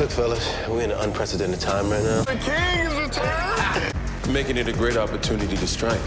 Look, fellas, we're in an unprecedented time right now. The king is returned! Making it a great opportunity to strike.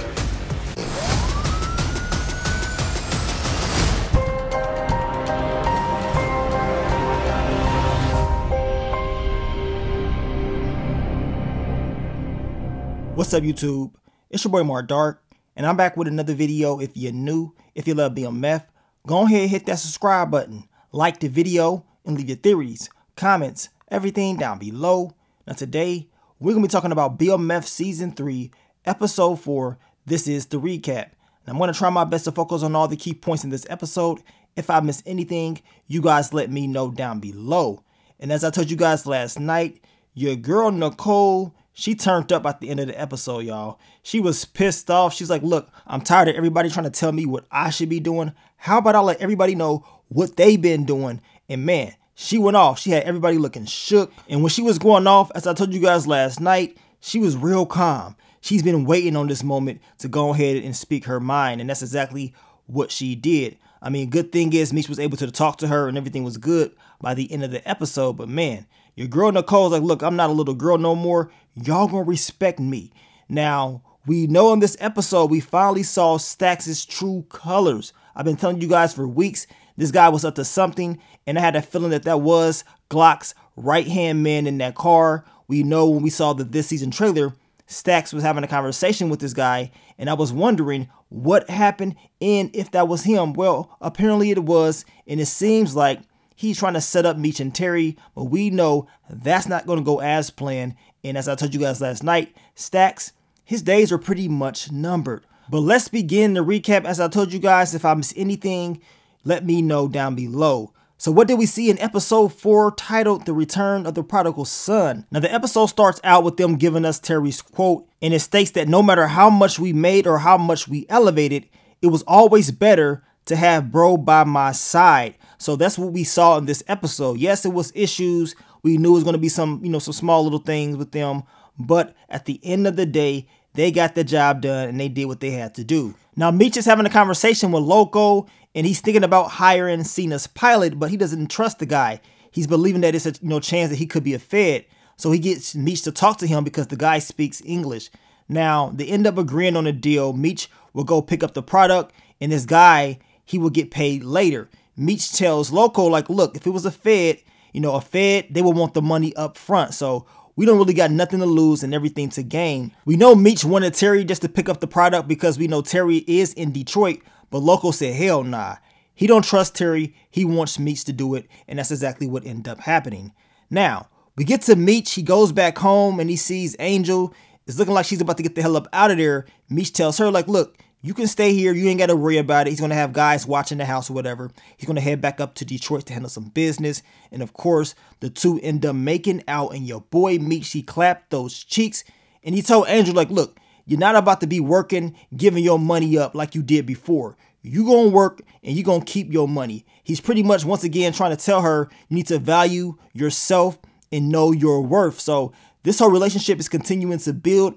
What's up, YouTube? It's your boy Mark Dark, and I'm back with another video. If you're new, if you love BMF, go ahead and hit that subscribe button, like the video, and leave your theories, comments, everything down below. Now today, we're going to be talking about BMF Season 3, Episode 4, This is the Recap. And I'm going to try my best to focus on all the key points in this episode. If I miss anything, you guys let me know down below. And as I told you guys last night, your girl Nicole, she turned up at the end of the episode, y'all. She was pissed off. She's like, look, I'm tired of everybody trying to tell me what I should be doing. How about I let everybody know what they've been doing? And man, she went off. She had everybody looking shook. And when she was going off, as I told you guys last night, she was real calm. She's been waiting on this moment to go ahead and speak her mind. And that's exactly what she did. I mean, good thing is Meech was able to talk to her and everything was good by the end of the episode. But man, your girl Nicole's like, look, I'm not a little girl no more. Y'all gonna respect me. Now, we know in this episode, we finally saw Stax's true colors. I've been telling you guys for weeks, this guy was up to something, and I had a feeling that that was Glock's right-hand man in that car. We know when we saw the This Season trailer, Stax was having a conversation with this guy, and I was wondering what happened and if that was him. Well, apparently it was, and it seems like he's trying to set up Meech and Terry, but we know that's not going to go as planned. And as I told you guys last night, Stax, his days are pretty much numbered. But let's begin the recap. As I told you guys, if I miss anything, let me know down below. So what did we see in episode 4, titled The Return of the Prodigal Son? Now the episode starts out with them giving us Terry's quote, and it states that no matter how much we made or how much we elevated, it was always better to have bro by my side. So that's what we saw in this episode. Yes, it was issues. We knew it was going to be some, some small little things with them. But at the end of the day, they got the job done and they did what they had to do. Now, Meech is having a conversation with Loco, and he's thinking about hiring Cena's pilot, but he doesn't trust the guy. He's believing that it's a chance that he could be a fed. So he gets Meech to talk to him because the guy speaks English. Now, they end up agreeing on a deal. Meech will go pick up the product, and this guy, he will get paid later. Meech tells Loco, like, look, if it was a fed, a fed, they would want the money up front. So we don't really got nothing to lose and everything to gain. We know Meech wanted Terry just to pick up the product because we know Terry is in Detroit, but Loco said, hell nah. He don't trust Terry. He wants Meech to do it, and that's exactly what ended up happening. Now, we get to Meech. He goes back home, and he sees Angel. It's looking like she's about to get the hell up out of there. Meech tells her, like, look, you can stay here. You ain't got to worry about it. He's going to have guys watching the house or whatever. He's going to head back up to Detroit to handle some business. And, of course, the two end up making out. And your boy, Meech, he clapped those cheeks. And he told Angel, like, look, you're not about to be working, giving your money up like you did before. You're going to work and you're going to keep your money. He's pretty much, once again, trying to tell her you need to value yourself and know your worth. So this whole relationship is continuing to build.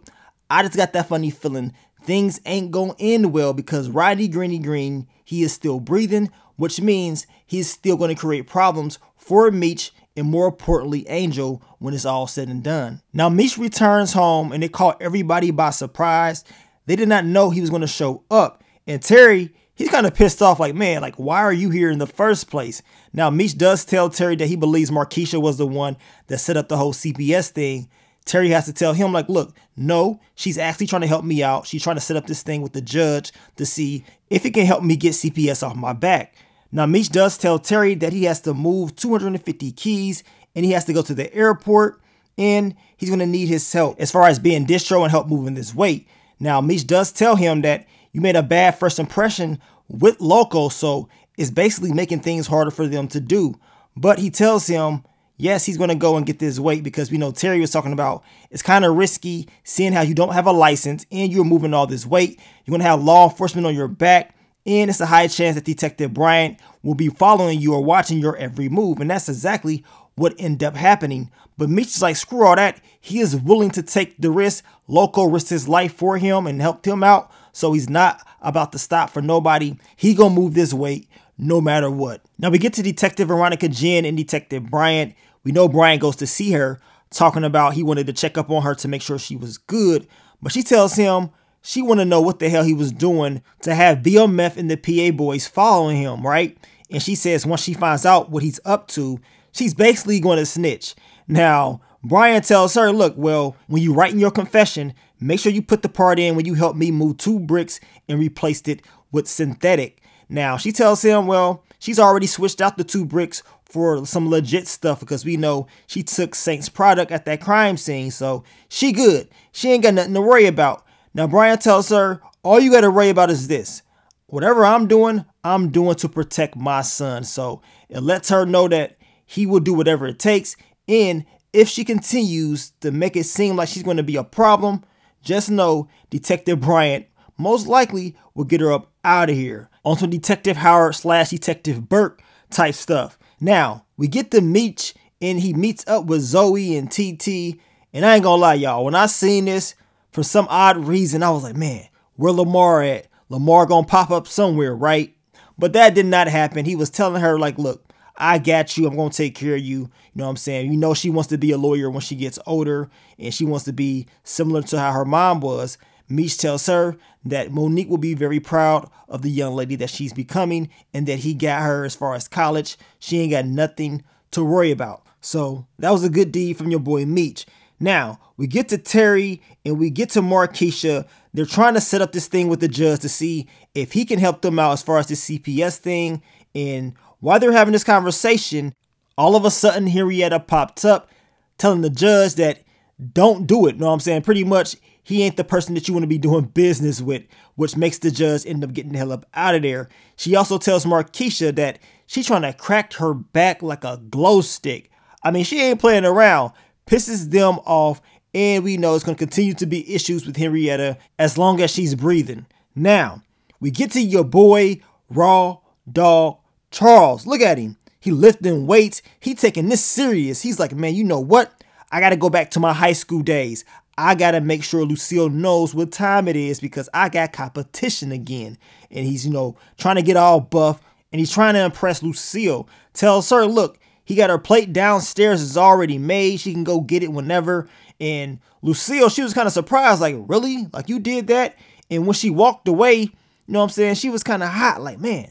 I just got that funny feeling things ain't gonna end well because Roddy Greeny Green, he is still breathing, which means he's still gonna create problems for Meech and more importantly Angel when it's all said and done. Now Meech returns home and it caught everybody by surprise. They did not know he was gonna show up. And Terry, he's kind of pissed off like, man, like why are you here in the first place? Now Meech does tell Terry that he believes Markeisha was the one that set up the whole CPS thing. Terry has to tell him, like, look, no, she's actually trying to help me out. She's trying to set up this thing with the judge to see if it can help me get CPS off my back. Now, Meech does tell Terry that he has to move 250 keys and he has to go to the airport and he's going to need his help as far as being distro and help moving this weight. Now, Meech does tell him that you made a bad first impression with Loco, so it's basically making things harder for them to do. But he tells him, yes, he's going to go and get this weight because we know Terry was talking about it's kind of risky seeing how you don't have a license and you're moving all this weight. You're going to have law enforcement on your back and it's a high chance that Detective Bryant will be following you or watching your every move. And that's exactly what ended up happening. But Meech is like, screw all that. He is willing to take the risk. Loco risked his life for him and helped him out. So he's not about to stop for nobody. He going to move this weight no matter what. Now we get to Detective Veronica Jen and Detective Bryant. We know Brian goes to see her, talking about he wanted to check up on her to make sure she was good, but she tells him she wanted to know what the hell he was doing to have BMF and the PA boys following him, right? And she says once she finds out what he's up to, she's basically going to snitch. Now, Brian tells her, look, well, when you write in your confession, make sure you put the part in when you helped me move 2 bricks and replaced it with synthetic. Now, she tells him, well, she's already switched out the 2 bricks for some legit stuff because we know she took Saint's product at that crime scene. So she good. She ain't got nothing to worry about. Now, Brian tells her, all you got to worry about is this. Whatever I'm doing to protect my son. So it lets her know that he will do whatever it takes. And if she continues to make it seem like she's going to be a problem, just know Detective Bryant most likely will get her up out of here. On some Detective Howard / Detective Burke type stuff. Now, we get to Meech, and he meets up with Zoe and TT. And I ain't gonna lie, y'all, when I seen this, for some odd reason, I was like, man, where Lamar at? Lamar gonna pop up somewhere, right? But that did not happen. He was telling her, like, look, I got you. I'm going to take care of you. You know what I'm saying? You know she wants to be a lawyer when she gets older, and she wants to be similar to how her mom was. Meech tells her that Monique will be very proud of the young lady that she's becoming and that he got her as far as college. She ain't got nothing to worry about. So that was a good deed from your boy Meech. Now, we get to Terry and we get to Markeisha. They're trying to set up this thing with the judge to see if he can help them out as far as the CPS thing. And while they're having this conversation, all of a sudden Henrietta popped up telling the judge that don't do it. You know what I'm saying? Pretty much he ain't the person that you want to be doing business with, which makes the judge end up getting the hell up out of there. She also tells Markeisha that she's trying to crack her back like a glow stick. I mean, she ain't playing around. Pisses them off, and we know it's going to continue to be issues with Henrietta as long as she's breathing. Now, we get to your boy, Raw Dog Charles. Look at him. He lifting weights. He taking this serious. He's like, man, you know what? I got to go back to my high school days. I got to make sure Lucille knows what time it is because I got competition again. And he's, you know, trying to get all buff, and he's trying to impress Lucille. Tells her, look, he got her plate downstairs. It's already made. She can go get it whenever. And Lucille, she was kind of surprised. Like, really? Like, you did that? And when she walked away, you know what I'm saying? She was kind of hot. Like, man,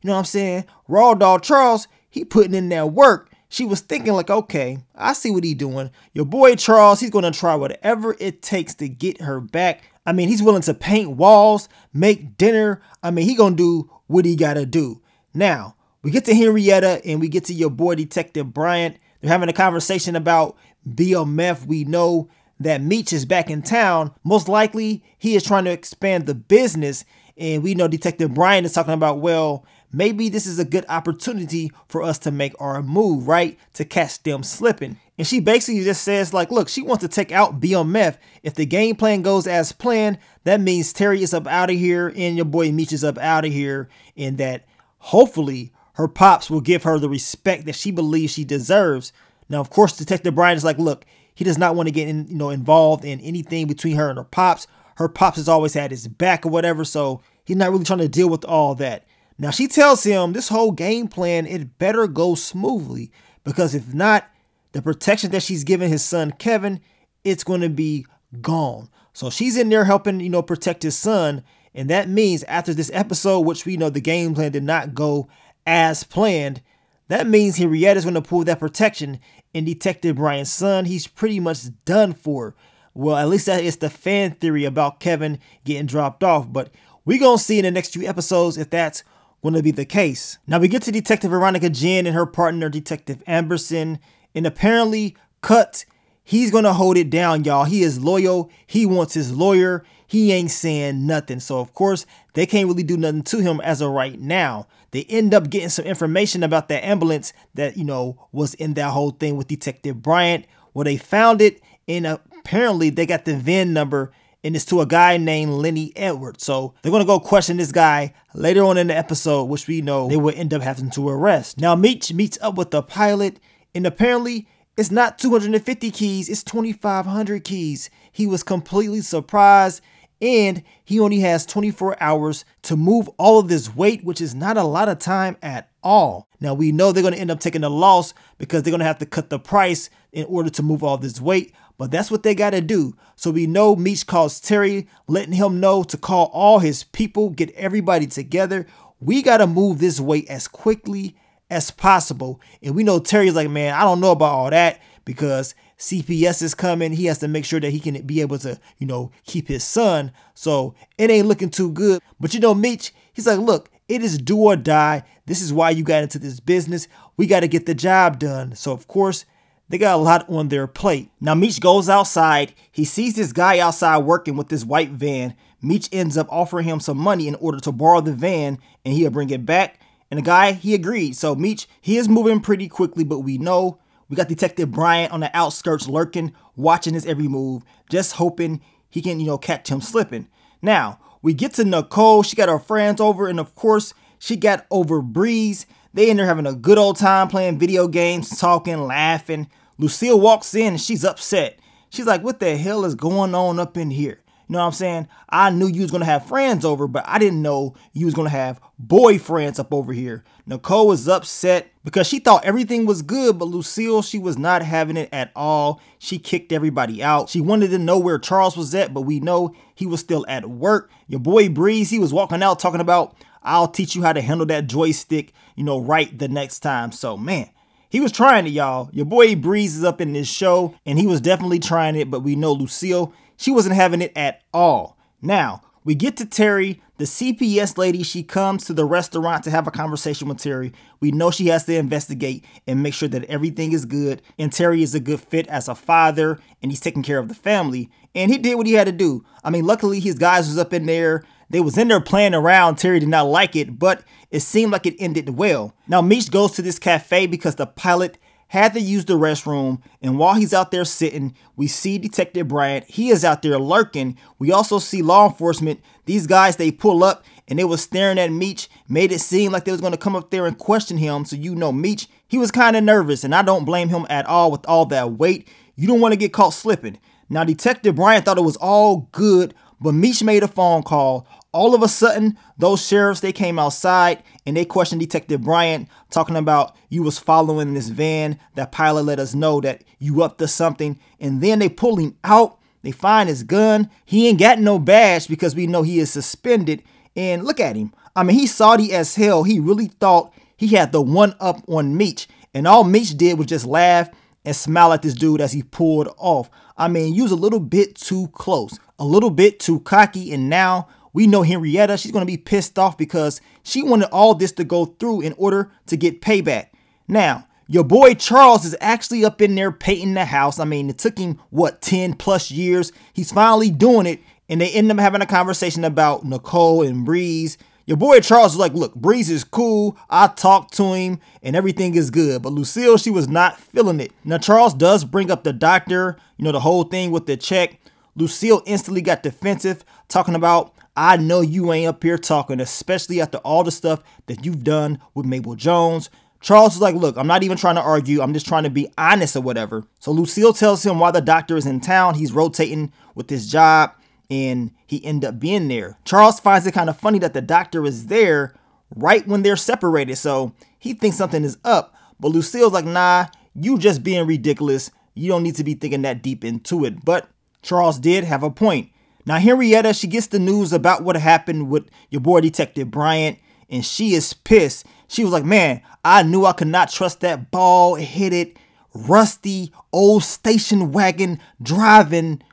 you know what I'm saying? Raw Dog Charles, he putting in that work. She was thinking like, okay, I see what he doing. Your boy Charles, he's going to try whatever it takes to get her back. I mean, he's willing to paint walls, make dinner. I mean, he going to do what he got to do. Now, we get to Henrietta and we get to your boy Detective Bryant. They're having a conversation about BMF. We know that Meech is back in town. Most likely, he is trying to expand the business. And we know Detective Bryant is talking about, well, maybe this is a good opportunity for us to make our move, right? To catch them slipping. And she basically just says, like, look, she wants to take out BMF. If the game plan goes as planned, that means Terry is up out of here and your boy Meech is up out of here. And that hopefully her pops will give her the respect that she believes she deserves. Now, of course, Detective Bryant is like, look, he does not want to get in, you know, involved in anything between her and her pops. Her pops has always had his back or whatever, so he's not really trying to deal with all that. Now, she tells him this whole game plan, it better go smoothly, because if not, the protection that she's giving his son, Kevin, it's going to be gone. So she's in there helping, you know, protect his son. And that means after this episode, which we know the game plan did not go as planned, that means Henrietta's going to pull that protection, and Detective Bryant's son, he's pretty much done for. Well, at least that is the fan theory about Kevin getting dropped off, but we're going to see in the next few episodes if that's going to be the case. Now, we get to Detective Veronica Jen and her partner, Detective Amberson, and apparently, Cut, he's going to hold it down, y'all. He is loyal. He wants his lawyer. He ain't saying nothing. So, of course, they can't really do nothing to him as of right now. They end up getting some information about that ambulance that, you know, was in that whole thing with Detective Bryant. Well, they found it, and apparently they got the VIN number, and it's to a guy named Lenny Edwards. So they're going to go question this guy later on in the episode, which we know they will end up having to arrest. Now, Meech meets up with the pilot, and apparently it's not 250 keys. It's 2,500 keys. He was completely surprised. and he only has 24 hours to move all of this weight, which is not a lot of time at all. Now we know they're going to end up taking a loss because they're going to have to cut the price in order to move all this weight, but that's what they got to do. So we know Meech calls Terry, letting him know to call all his people, get everybody together. We got to move this weight as quickly as possible. And we know Terry's like, man, I don't know about all that because CPS is coming. He has to make sure that he can be able to, you know, keep his son. So it ain't looking too good. But you know, Meech, he's like, look, it is do or die. This is why you got into this business. We got to get the job done. So of course, they got a lot on their plate. Now Meech goes outside. He sees this guy outside working with this white van. Meech ends up offering him some money in order to borrow the van and he'll bring it back. And the guy, he agreed. So Meech, he is moving pretty quickly, but we know we got Detective Bryant on the outskirts lurking, watching his every move, just hoping he can, you know, catch him slipping. Now, we get to Nicole. She got her friends over, and of course, she got over Breeze. They in there having a good old time playing video games, talking, laughing. Lucille walks in, and she's upset. She's like, what the hell is going on up in here? You know what I'm saying? I knew you was going to have friends over, but I didn't know you was going to have boyfriends up over here. Nicole was upset because she thought everything was good, but Lucille, she was not having it at all. She kicked everybody out. She wanted to know where Charles was at, but we know he was still at work. Your boy Breeze, he was walking out talking about, I'll teach you how to handle that joystick, you know, right the next time. So, man. He was trying it, y'all. Your boy Breeze is up in this show, and he was definitely trying it, but we know Lucille, she wasn't having it at all. Now, we get to Terry, the CPS lady. She comes to the restaurant to have a conversation with Terry. We know she has to investigate and make sure that everything is good, and Terry is a good fit as a father, and he's taking care of the family, and he did what he had to do. I mean, luckily, his guys was up in there. They was in there playing around. Terry did not like it, but it seemed like it ended well. Now, Meech goes to this cafe because the pilot had to use the restroom. And while he's out there sitting, we see Detective Bryant. He is out there lurking. We also see law enforcement. These guys, they pull up and they was staring at Meech. Made it seem like they was going to come up there and question him. So, you know, Meech, he was kind of nervous. And I don't blame him at all with all that weight. You don't want to get caught slipping. Now, Detective Bryant thought it was all good, but Meech made a phone call. All of a sudden, those sheriffs, they came outside and they questioned Detective Bryant, talking about you was following this van. That pilot let us know that you up to something. And then they pull him out. They find his gun. He ain't got no badge because we know he is suspended. And look at him. I mean, he's salty as hell. He really thought he had the one up on Meech. And all Meech did was just laugh and smile at this dude as he pulled off. I mean, you was a little bit too close, a little bit too cocky. And now we know Henrietta, she's going to be pissed off because she wanted all this to go through in order to get payback. Now, your boy Charles is actually up in there painting the house. I mean, it took him, what, 10 plus years. He's finally doing it. And they end up having a conversation about Nicole and Breeze. Your boy Charles is like, look, Breeze is cool. I talked to him and everything is good. But Lucille, she was not feeling it. Now, Charles does bring up the doctor, you know, the whole thing with the check. Lucille instantly got defensive, talking about, I know you ain't up here talking, especially after all the stuff that you've done with Mabel Jones. Charles is like, look, I'm not even trying to argue. I'm just trying to be honest or whatever. So Lucille tells him why the doctor is in town. He's rotating with his job. And he ended up being there. Charles finds it kind of funny that the doctor is there right when they're separated. So he thinks something is up. But Lucille's like, nah, you just being ridiculous. You don't need to be thinking that deep into it. But Charles did have a point. Now, Henrietta, she gets the news about what happened with your boy Detective Bryant. And she is pissed. She was like, man, I knew I could not trust that bald-headed, rusty, old station wagon driving guy.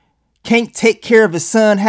Can't take care of his son.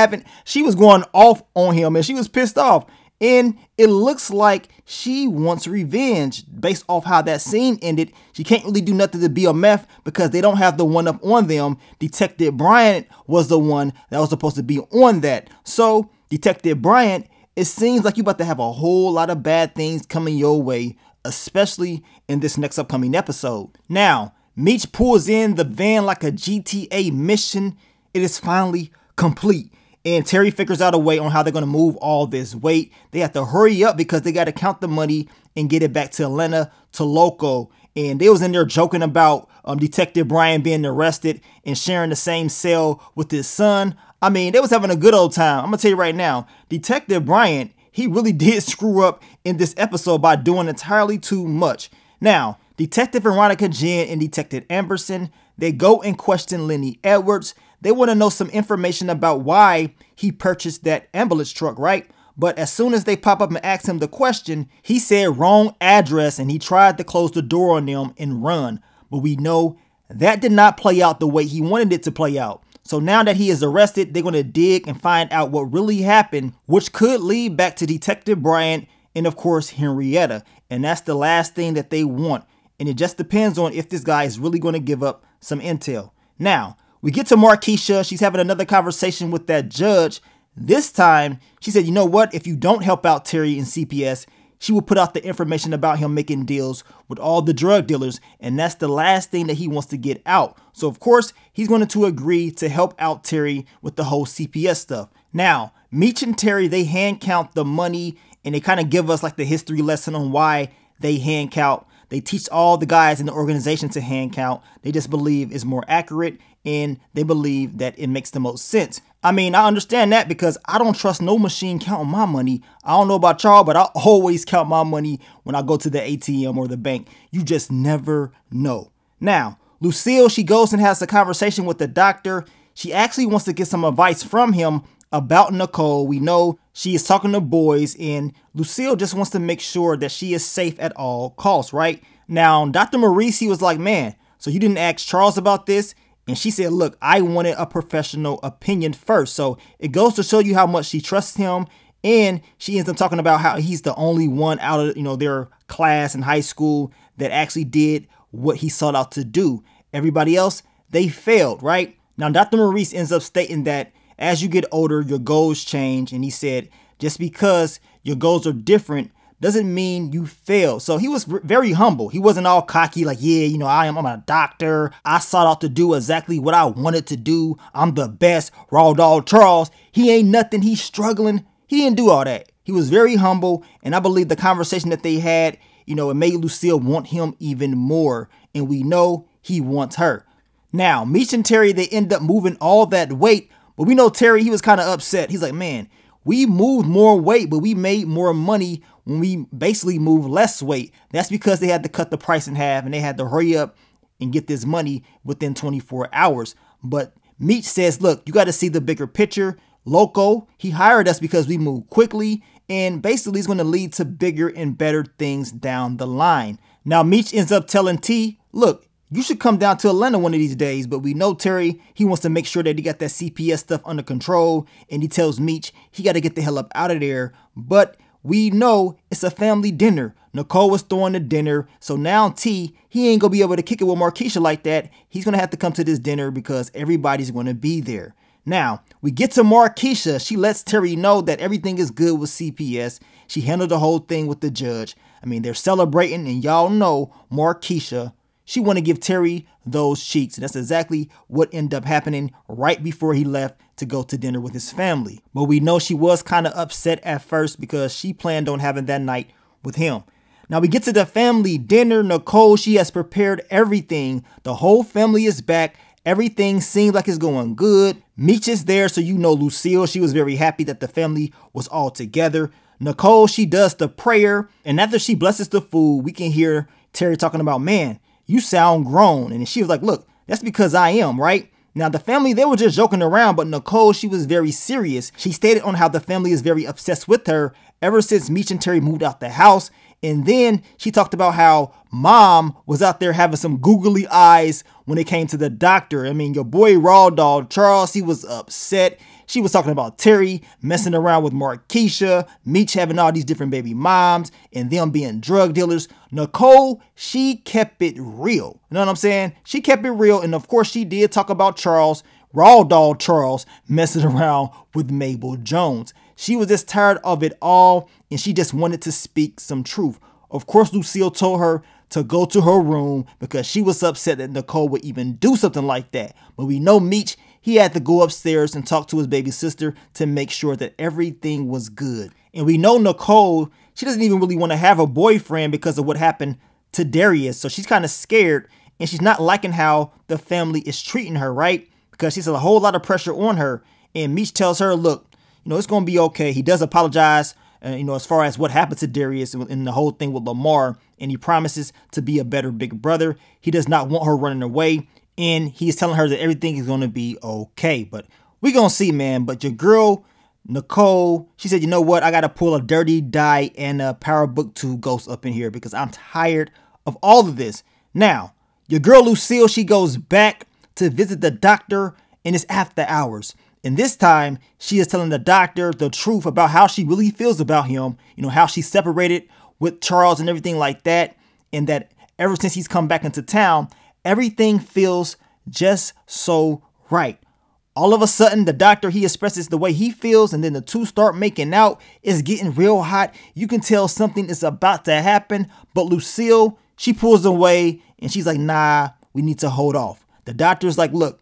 She was going off on him and she was pissed off. And it looks like she wants revenge based off how that scene ended. She can't really do nothing to BMF because they don't have the one up on them. Detective Bryant was the one that was supposed to be on that. So Detective Bryant, it seems like you about to have a whole lot of bad things coming your way, especially in this next upcoming episode. Now, Meech pulls in the van like a GTA mission. It is finally complete. And Terry figures out a way on how they're going to move all this weight. They have to hurry up because they got to count the money and get it back to Elena, to Loco. And they was in there joking about Detective Bryant being arrested and sharing the same cell with his son. I mean, they was having a good old time. I'm going to tell you right now, Detective Bryant, he really did screw up in this episode by doing entirely too much. Now, Detective Veronica Jen and Detective Amberson, they go and question Lenny Edwards. They want to know some information about why he purchased that ambulance truck, right? But as soon as they pop up and ask him the question, he said wrong address and he tried to close the door on them and run. But we know that did not play out the way he wanted it to play out. So now that he is arrested, they're going to dig and find out what really happened, which could lead back to Detective Bryant and, of course, Henrietta. And that's the last thing that they want. And it just depends on if this guy is really going to give up some intel. Now, we get to Markeisha. She's having another conversation with that judge. This time, she said, you know what? If you don't help out Terry and CPS, she will put out the information about him making deals with all the drug dealers, and that's the last thing that he wants to get out. So, of course, he's going to agree to help out Terry with the whole CPS stuff. Now, Meech and Terry, they hand count the money, and they kind of give us like the history lesson on why they hand count. They teach all the guys in the organization to hand count. They just believe it's more accurate, and they believe that it makes the most sense. I mean, I understand that because I don't trust no machine counting my money. I don't know about Charles, but I always count my money when I go to the ATM or the bank. You just never know. Now, Lucille, she goes and has a conversation with the doctor. She actually wants to get some advice from him about Nicole. We know she is talking to boys, and Lucille just wants to make sure that she is safe at all costs, right? Now, Dr. Maurice, he was like, man, so you didn't ask Charles about this? And she said, look, I wanted a professional opinion first. So it goes to show you how much she trusts him. And she ends up talking about how he's the only one out of, their class in high school that actually did what he sought out to do. Everybody else, they failed, right? Now, Dr. Maurice ends up stating that as you get older, your goals change. And he said, just because your goals are different doesn't mean you fail. So he was very humble. He wasn't all cocky like, yeah, I'm a doctor. I sought out to do exactly what I wanted to do. I'm the best. Raw Dog Charles. He ain't nothing. He's struggling. He didn't do all that. He was very humble. And I believe the conversation that they had, it made Lucille want him even more. And we know he wants her. Now, Meech and Terry, they end up moving all that weight. But we know Terry, he was kind of upset. He's like, man, we moved more weight, but we made more money when we basically moved less weight. That's because they had to cut the price in half and they had to hurry up and get this money within 24 hours. But Meech says, look, you got to see the bigger picture. Loco, he hired us because we moved quickly, and basically it's going to lead to bigger and better things down the line. Now, Meech ends up telling T, look, you should come down to Elena one of these days, but we know Terry, he wants to make sure that he got that CPS stuff under control, and he tells Meech he got to get the hell up out of there. But we know it's a family dinner. Nicole was throwing the dinner, so now T, he ain't going to be able to kick it with Markeisha like that. He's going to have to come to this dinner because everybody's going to be there. Now, we get to Markeisha. She lets Terry know that everything is good with CPS. She handled the whole thing with the judge. I mean, they're celebrating, and y'all know Markeisha, she want to give Terry those cheeks. And that's exactly what ended up happening right before he left to go to dinner with his family. But we know she was kind of upset at first because she planned on having that night with him. Now we get to the family dinner. Nicole, she has prepared everything. The whole family is back. Everything seems like it's going good. Meech is there. So Lucille, she was very happy that the family was all together. Nicole, she does the prayer. And after she blesses the food, we can hear Terry talking about, man, you sound grown. And she was like, look, that's because I am, right? Now, the family, they were just joking around, but Nicole, she was very serious. She stated on how the family is very obsessed with her ever since Meech and Terry moved out the house. And then she talked about how mom was out there having some googly eyes when it came to the doctor. I mean, your boy Raw Dog Charles, he was upset. She was talking about Terry messing around with Markeisha, Meech having all these different baby moms, and them being drug dealers. Nicole, she kept it real. You know what I'm saying? She kept it real. And of course, she did talk about Charles, Raw Dog Charles, messing around with Mabel Jones. She was just tired of it all, and she just wanted to speak some truth. Of course, Lucille told her to go to her room because she was upset that Nicole would even do something like that. But we know Meech, he had to go upstairs and talk to his baby sister to make sure that everything was good. And we know Nicole, she doesn't even really want to have a boyfriend because of what happened to Darius. So she's kind of scared, and she's not liking how the family is treating her, right? Because she's a whole lot of pressure on her. and Meech tells her, look, you know, it's going to be okay. He does apologize, you know, as far as what happened to Darius and the whole thing with Lamar, and he promises to be a better big brother. He does not want her running away, and he's telling her that everything is going to be okay. But we're going to see, man. But your girl, Nicole, she said, you know what? I got to pull a dirty die and a Power Book 2 ghost up in here because I'm tired of all of this. Now, your girl Lucille, she goes back to visit the doctor, and it's after hours. And this time, she is telling the doctor the truth about how she really feels about him, you know, how she separated with Charles and everything like that, and that ever since he's come back into town, everything feels just so right. All of a sudden, the doctor, he expresses the way he feels, and then the two start making out. It's getting real hot. You can tell something is about to happen, but Lucille, she pulls away, and she's like, nah, we need to hold off. The doctor's like, look,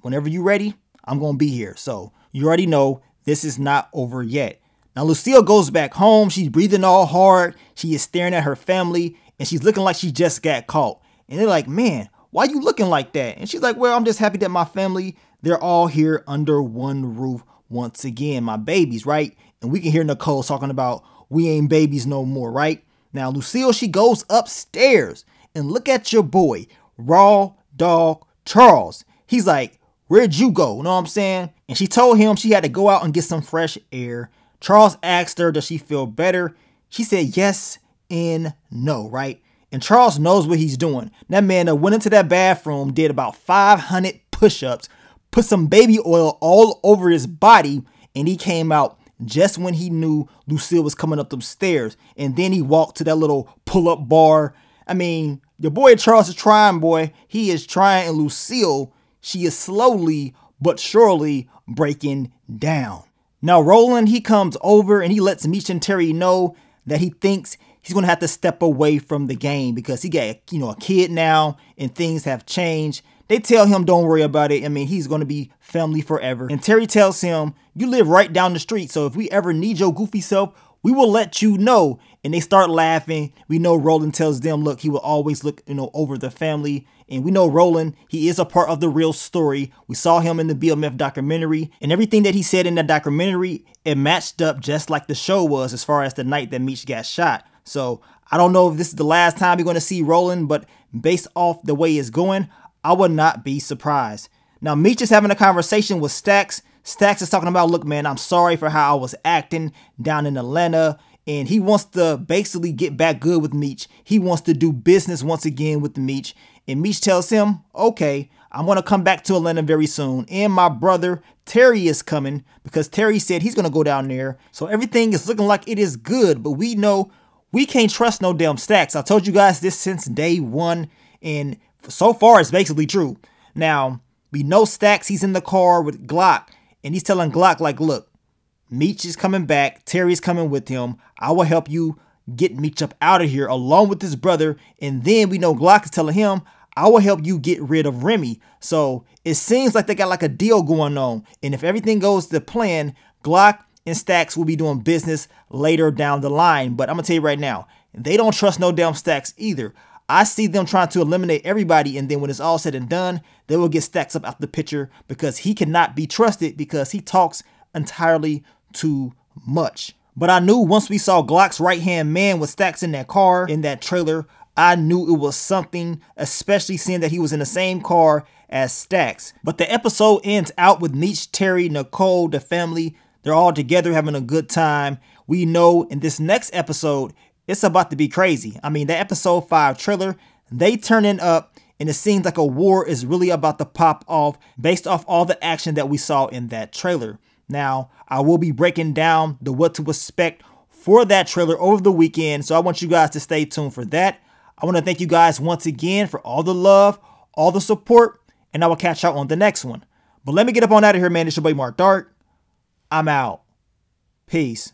whenever you're ready, I'm going to be here. So you already know this is not over yet. Now, Lucille goes back home. She's breathing all hard. She is staring at her family, and she's looking like she just got caught. And they're like, man, why are you looking like that? And she's like, well, I'm just happy that my family, they're all here under one roof once again. My babies, right? And we can hear Nicole talking about we ain't babies no more, right? Now, Lucille, she goes upstairs and look at your boy, Raw Dog Charles. He's like, where'd you go? You know what I'm saying? And she told him she had to go out and get some fresh air. Charles asked her, does she feel better? She said yes and no, right? And Charles knows what he's doing. That man that went into that bathroom, did about 500 push-ups, put some baby oil all over his body, and he came out just when he knew Lucille was coming up them stairs. And then he walked to that little pull-up bar. I mean, your boy Charles is trying, boy. He is trying, and Lucille, she is slowly but surely breaking down. Now, Roland, he comes over and he lets Meech and Terry know that he thinks he's going to have to step away from the game because he got, you know, a kid now and things have changed. They tell him, don't worry about it. I mean, he's going to be family forever. And Terry tells him, you live right down the street. So if we ever need your goofy self, we will let you know. And they start laughing. We know Roland tells them, look, he will always look, you know, over the family. And we know Roland, he is a part of the real story. We saw him in the BMF documentary, and everything that he said in that documentary, it matched up just like the show was as far as the night that Meech got shot. So I don't know if this is the last time you're going to see Roland, but based off the way it's going, I would not be surprised. Now, Meech is having a conversation with Stax. Stax is talking about, look, man, I'm sorry for how I was acting down in Elena. And he wants to basically get back good with Meech. He wants to do business once again with Meech. And Meech tells him, okay, I'm going to come back to Elena very soon. And my brother Terry is coming because Terry said he's going to go down there. So everything is looking like it is good. But we know we can't trust no damn Stax. I told you guys this since day one. And so far, it's basically true. Now, we know Stax, he's in the car with Glock. And he's telling Glock, like, look, Meech is coming back. Terry's coming with him. I will help you get Meech up out of here along with his brother. And then we know Glock is telling him, I will help you get rid of Remy. So it seems like they got like a deal going on. And if everything goes to plan, Glock and Stax will be doing business later down the line. But I'm going to tell you right now, they don't trust no damn Stax either. I see them trying to eliminate everybody, and then when it's all said and done, they will get Stax up out the picture because he cannot be trusted because he talks entirely too much. But I knew once we saw Glock's right-hand man with Stax in that car, in that trailer, I knew it was something, especially seeing that he was in the same car as Stax. But the episode ends out with Meech, Terry, Nicole, the family. They're all together having a good time. We know in this next episode, it's about to be crazy. I mean, the episode 5 trailer, they turning up, and it seems like a war is really about to pop off based off all the action that we saw in that trailer. Now, I will be breaking down the what to expect for that trailer over the weekend, so I want you guys to stay tuned for that. I want to thank you guys once again for all the love, all the support, and I will catch y'all on the next one. But let me get up on out of here, man. It's your boy Mark Dark. I'm out. Peace.